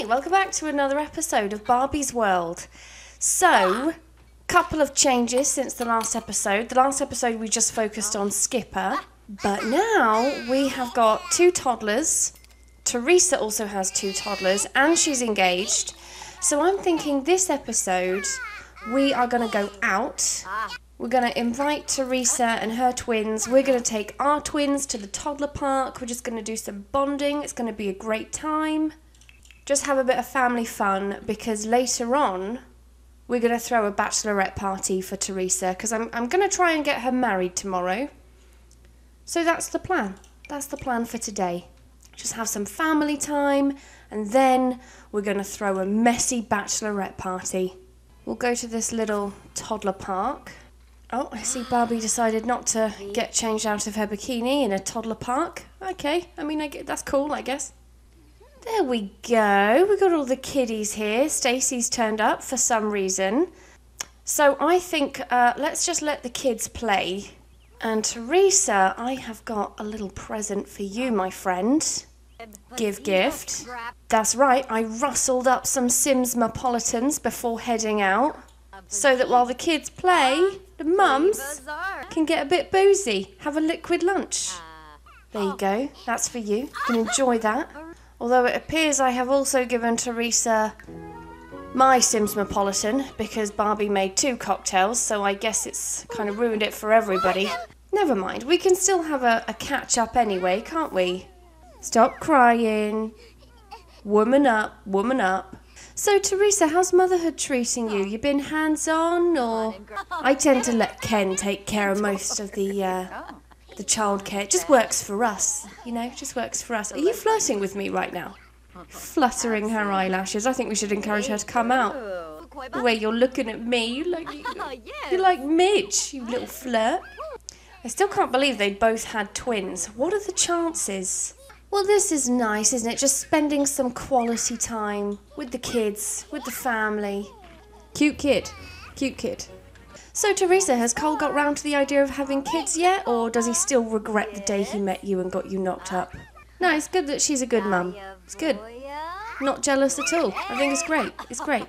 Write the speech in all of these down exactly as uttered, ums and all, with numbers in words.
Hi, welcome back to another episode of Barbie's World. So, couple of changes since the last episode. The last episode we just focused on Skipper, but now we have got two toddlers. Teresa also has two toddlers and she's engaged. So I'm thinking this episode we are going to go out. We're going to invite Teresa and her twins. We're going to take our twins to the toddler park. We're just going to do some bonding. It's going to be a great time. Just have a bit of family fun, because later on we're going to throw a bachelorette party for Teresa, because I'm, I'm going to try and get her married tomorrow. So that's the plan. That's the plan for today. Just have some family time, and then we're going to throw a messy bachelorette party. We'll go to this little toddler park. Oh, I see Barbie decided not to get changed out of her bikini in a toddler park. Okay, I mean, I get, that's cool, I guess. There we go. We've got all the kiddies here. Stacey's turned up for some reason. So I think uh, let's just let the kids play. And Teresa, I have got a little present for you, my friend. Give gift. That's right, I rustled up some Sims-Mapolitans before heading out, so that while the kids play, the mums can get a bit boozy, have a liquid lunch. There you go, that's for you. You can enjoy that. Although it appears I have also given Teresa my Simsmopolitan, because Barbie made two cocktails, so I guess it's kind of ruined it for everybody. Never mind, we can still have a, a catch-up anyway, can't we? Stop crying. Woman up, woman up. So, Teresa, how's motherhood treating you? You been hands-on, or...? I tend to let Ken take care of most of the, uh, the childcare. It just works for us, you know, it just works for us. Are you flirting with me right now? Fluttering her eyelashes. I think we should encourage her to come out. The way you're looking at me, you like, you're like Midge, you little flirt. I still can't believe they both had twins. What are the chances? Well, this is nice, isn't it? Just spending some quality time with the kids, with the family. Cute kid. Cute kid. So, Teresa, has Cole got round to the idea of having kids yet, or does he still regret the day he met you and got you knocked up? No, it's good that she's a good mum. It's good. Not jealous at all. I think it's great. It's great.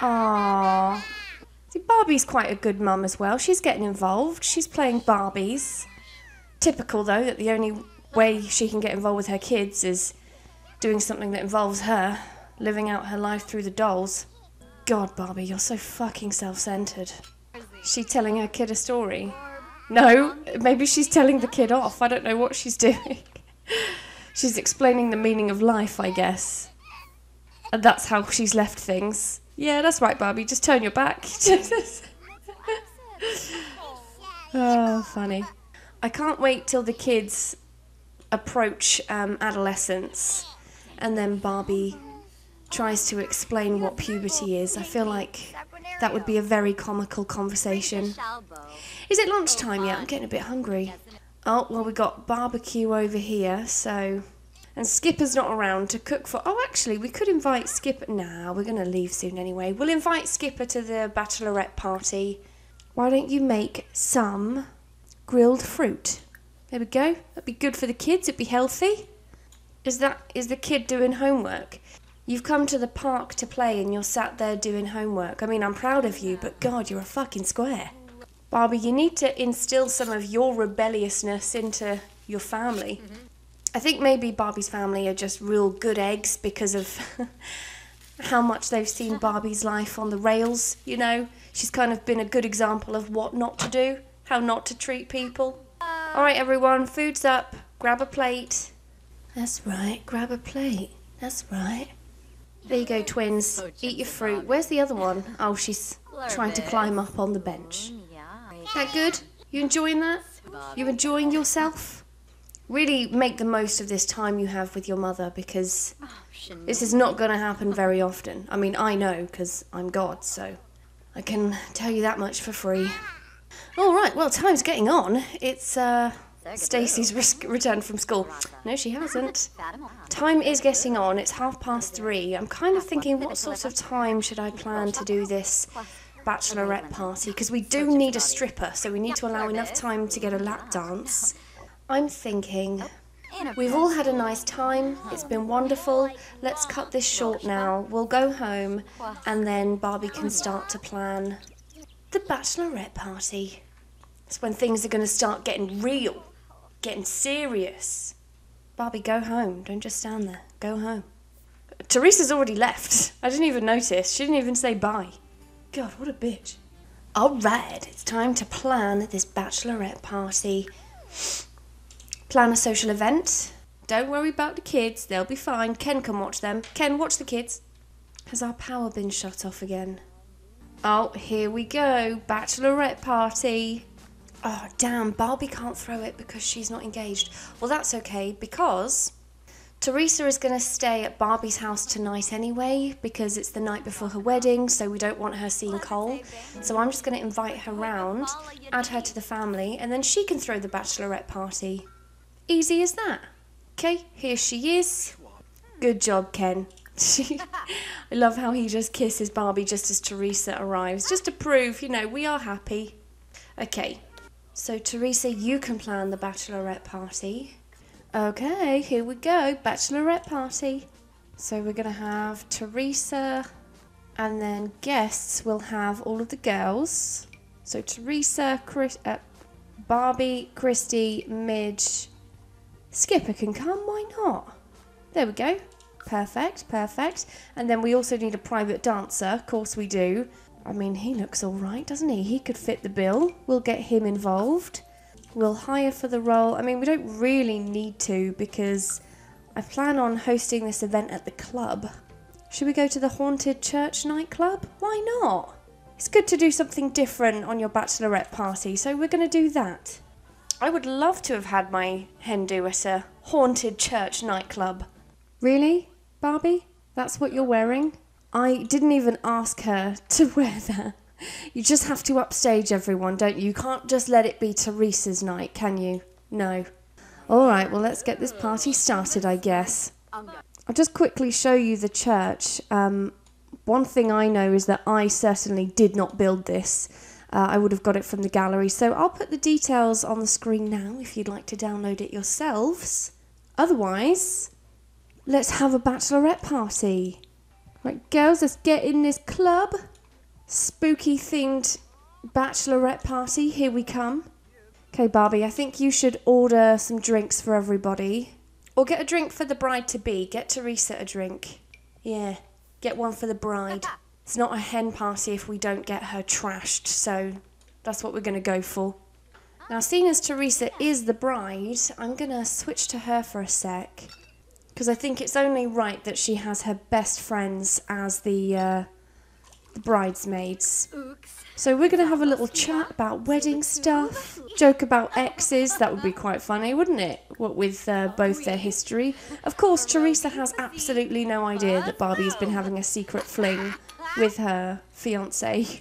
Aww. See, Barbie's quite a good mum as well. She's getting involved. She's playing Barbies. Typical, though, that the only way she can get involved with her kids is doing something that involves her, living out her life through the dolls. God, Barbie, you're so fucking self-centred. Is she telling her kid a story? No, maybe she's telling the kid off. I don't know what she's doing. She's explaining the meaning of life, I guess. And that's how she's left things. Yeah, that's right, Barbie. Just turn your back. Oh, funny. I can't wait till the kids approach um, adolescence, and then Barbie tries to explain what puberty is. I feel like that would be a very comical conversation. Is it lunchtime yet? I'm getting a bit hungry. Oh, well, we got barbecue over here, so... And Skipper's not around to cook for... Oh, actually, we could invite Skipper... Nah, we're going to leave soon anyway. We'll invite Skipper to the bachelorette party. Why don't you make some grilled fruit? There we go. That'd be good for the kids. It'd be healthy. Is that... Is the kid doing homework? You've come to the park to play and you're sat there doing homework. I mean, I'm proud of you, but God, you're a fucking square. Barbie, you need to instill some of your rebelliousness into your family. Mm-hmm. I think maybe Barbie's family are just real good eggs because of how much they've seen Barbie's life on the rails, you know? She's kind of been a good example of what not to do, how not to treat people. All right, everyone, food's up. Grab a plate. That's right, grab a plate. That's right. There you go, twins. Eat your fruit. Where's the other one? Oh, she's trying to climb up on the bench. That good? You enjoying that? You enjoying yourself? Really make the most of this time you have with your mother, because this is not going to happen very often. I mean, I know, because I'm God, so I can tell you that much for free. All right, well, time's getting on. It's, uh... Stacey's risk return from school. No, she hasn't. Time is getting on. It's half past three. I'm kind of thinking, what sort of time should I plan to do this bachelorette party? Because we do need a stripper, so we need to allow enough time to get a lap dance. I'm thinking We've all had a nice time, it's been wonderful, let's cut this short now, we'll go home and then Barbie can start to plan the bachelorette party. It's when things are going to start getting real, getting serious. Barbie, go home, don't just stand there, go home. Teresa's already left, I didn't even notice, she didn't even say bye. God, what a bitch. Alright, it's time to plan this bachelorette party. Plan a social event. Don't worry about the kids, they'll be fine. Ken can watch them. Ken, watch the kids. Has our power been shut off again? Oh, here we go. Bachelorette party. Oh, damn, Barbie can't throw it because she's not engaged. Well, that's okay because Teresa is going to stay at Barbie's house tonight anyway because it's the night before her wedding, so we don't want her seeing Cole. So I'm just going to invite her round, add her to the family, and then she can throw the bachelorette party. Easy as that. Okay, here she is. Good job, Ken. I love how he just kisses Barbie just as Teresa arrives, just to prove, you know, we are happy. Okay, so Teresa, you can plan the bachelorette party. Okay, here we go, bachelorette party. So we're gonna have Teresa, and then guests will have all of the girls. So Teresa, Chris, uh, Barbie, Christy, Midge. Skipper can come, why not? There we go. Perfect, perfect. And then we also need a private dancer, of course we do. I mean, he looks all right, doesn't he? He could fit the bill. We'll get him involved. We'll hire for the role. I mean, we don't really need to because I plan on hosting this event at the club. Should we go to the Haunted Church nightclub? Why not? It's good to do something different on your bachelorette party, so we're going to do that. I would love to have had my hen do at a haunted church nightclub. Really, Barbie? That's what you're wearing? I didn't even ask her to wear that. You just have to upstage everyone, don't you? You can't just let it be Teresa's night, can you? No. All right, well, let's get this party started, I guess. I'll just quickly show you the church. Um, one thing I know is that I certainly did not build this. Uh, I would have got it from the gallery, so I'll put the details on the screen now if you'd like to download it yourselves. Otherwise, let's have a bachelorette party. Right, girls, let's get in this club. Spooky themed bachelorette party, here we come. Okay, Barbie, I think you should order some drinks for everybody. Or get a drink for the bride-to-be, get Teresa a drink. Yeah, get one for the bride. It's not a hen party if we don't get her trashed, so that's what we're going to go for. Now, seeing as Teresa is the bride, I'm going to switch to her for a sec. Because I think it's only right that she has her best friends as the, uh, the bridesmaids. So we're going to have a little chat about wedding stuff, joke about exes, that would be quite funny, wouldn't it? What with uh, both their history. Of course, Teresa has absolutely no idea that Barbie's been having a secret fling with her fiancé.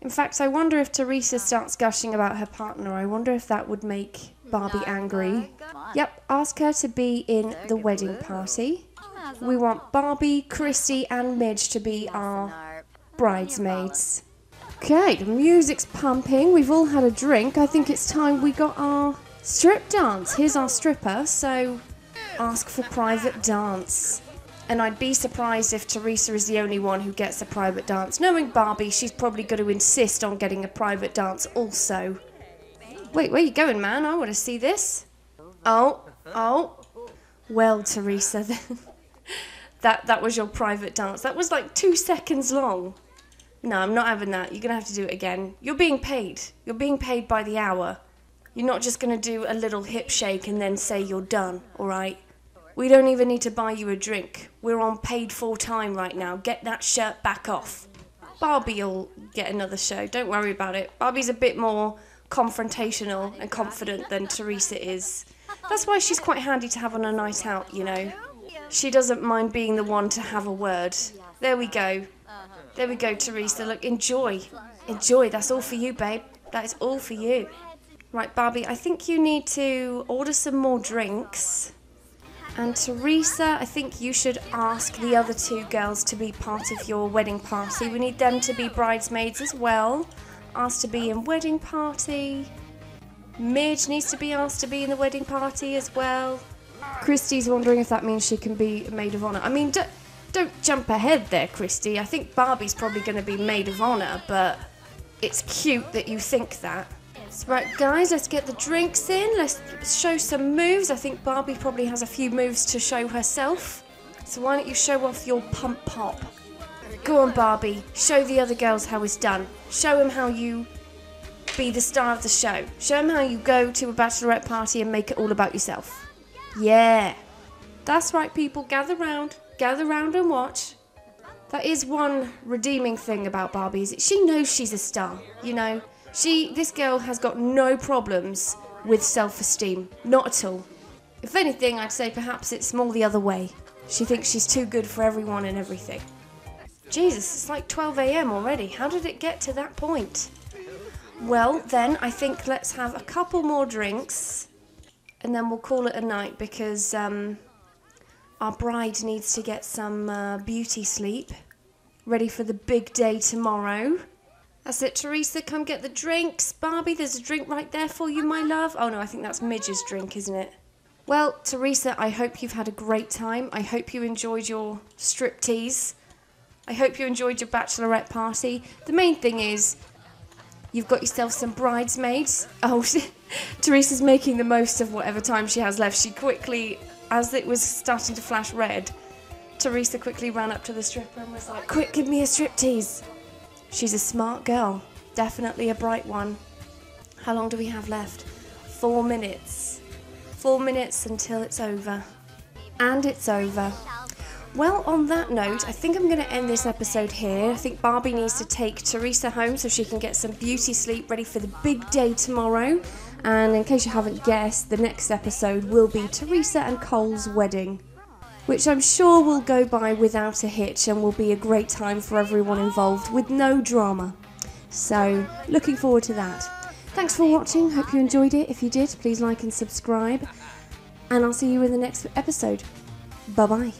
In fact, I wonder if Teresa starts gushing about her partner. I wonder if that would make Barbie angry. Yep, ask her to be in the wedding party. We want Barbie, Christy and Midge to be our bridesmaids. Okay, the music's pumping. We've all had a drink. I think it's time we got our strip dance. Here's our stripper, so ask for private dance. And I'd be surprised if Teresa is the only one who gets a private dance. Knowing Barbie, she's probably going to insist on getting a private dance also. Wait, where you going, man? I want to see this. Oh, oh. Well, Teresa, then. that, that was your private dance. That was like two seconds long. No, I'm not having that. You're going to have to do it again. You're being paid. You're being paid by the hour. You're not just going to do a little hip shake and then say you're done, all right? We don't even need to buy you a drink. We're on paid full time right now. Get that shirt back off. Barbie'll get another show. Don't worry about it. Barbie's a bit more confrontational and confident than Teresa is. That's why she's quite handy to have on a night out, you know. She doesn't mind being the one to have a word. There we go. There we go, Teresa. Look, enjoy. Enjoy. That's all for you, babe. That is all for you. Right, Barbie, I think you need to order some more drinks. And Teresa, I think you should ask the other two girls to be part of your wedding party. We need them to be bridesmaids as well. Asked to be in wedding party. Midge needs to be asked to be in the wedding party as well. Christie's wondering if that means she can be a maid of honour. I mean, don't, don't jump ahead there, Christie. I think Barbie's probably going to be maid of honour, but it's cute that you think that. Right, guys, let's get the drinks in. Let's show some moves. I think Barbie probably has a few moves to show herself. So why don't you show off your pump pop? Go on, Barbie. Show the other girls how it's done. Show them how you be the star of the show. Show them how you go to a bachelorette party and make it all about yourself. Yeah. That's right, people. Gather round. Gather round and watch. That is one redeeming thing about Barbie, is she knows she's a star, you know. She, this girl has got no problems with self-esteem. Not at all. If anything, I'd say perhaps it's more the other way. She thinks she's too good for everyone and everything. Jesus, it's like twelve a m already. How did it get to that point? Well, then, I think let's have a couple more drinks and then we'll call it a night, because um, our bride needs to get some uh, beauty sleep ready for the big day tomorrow. That's it, Teresa, come get the drinks. Barbie, there's a drink right there for you, my love. Oh no, I think that's Midge's drink, isn't it? Well, Teresa, I hope you've had a great time. I hope you enjoyed your striptease. I hope you enjoyed your bachelorette party. The main thing is, you've got yourself some bridesmaids. Oh, Teresa's making the most of whatever time she has left. She quickly, as it was starting to flash red, Teresa quickly ran up to the stripper and was like, quick, give me a striptease. She's a smart girl, definitely a bright one. How long do we have left? Four minutes. Four minutes until it's over. And it's over. Well, on that note, I think I'm going to end this episode here. I think Barbie needs to take Teresa home so she can get some beauty sleep ready for the big day tomorrow. And in case you haven't guessed, the next episode will be Teresa and Cole's wedding, which I'm sure will go by without a hitch and will be a great time for everyone involved with no drama. So, looking forward to that. Thanks for watching, hope you enjoyed it. If you did, please like and subscribe, and I'll see you in the next episode. Bye-bye.